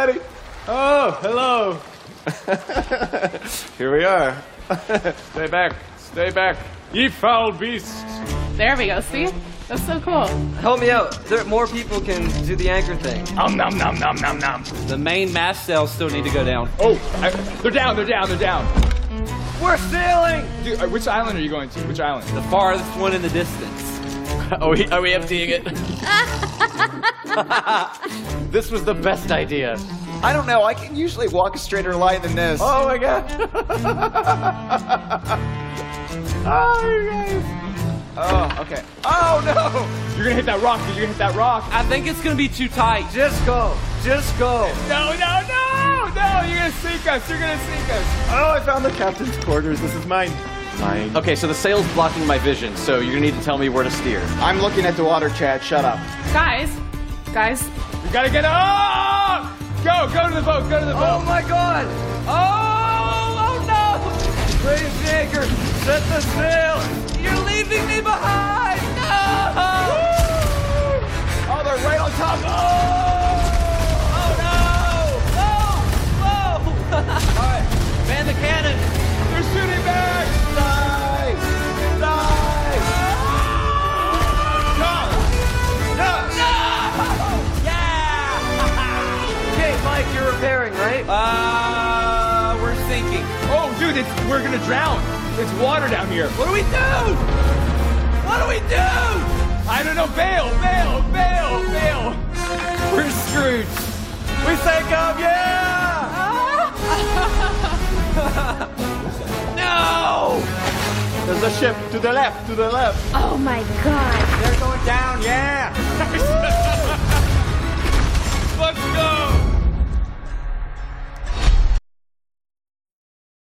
everybody. Oh, hello. Here we are. Stay back. Stay back. Ye foul beasts. There we go. See? That's so cool. Help me out. More people can do the anchor thing. Nom, nom, nom, nom, nom. The main mast cells still need to go down. Oh, they're down. They're down. They're down. We're sailing. Dude, which island are you going to? Which island? The farthest one in the distance. Are we emptying it? This was the best idea. I don't know. I can usually walk a straighter line than this. Oh, my God. Oh, you guys. Oh, okay. Oh, no. You're going to hit that rock. You're going to hit that rock. I think it's going to be too tight. Just go. Just go. No, no, no. No, you're going to sink us. You're going to sink us. Oh, I found the captain's quarters. This is mine. Mine. Okay, so the sail's blocking my vision, so you're going to need to tell me where to steer. I'm looking at the water, Chad. Shut up. Guys. We got to get up. Go to the boat. Go to the boat. Oh, my God. Oh, no. Raise the anchor. Set the sail. You're leaving me behind. No. Woo! Oh, they're right on top. Oh, no. Whoa. Whoa. All right. Man the cannon. They're shooting back. You're repairing, right? We're sinking. Oh, dude, we're gonna drown. It's water down here. What do we do? What do we do? I don't know. Bail. We're screwed. We sank up, yeah! No! There's a ship to the left, Oh, my God. They're going down, yeah!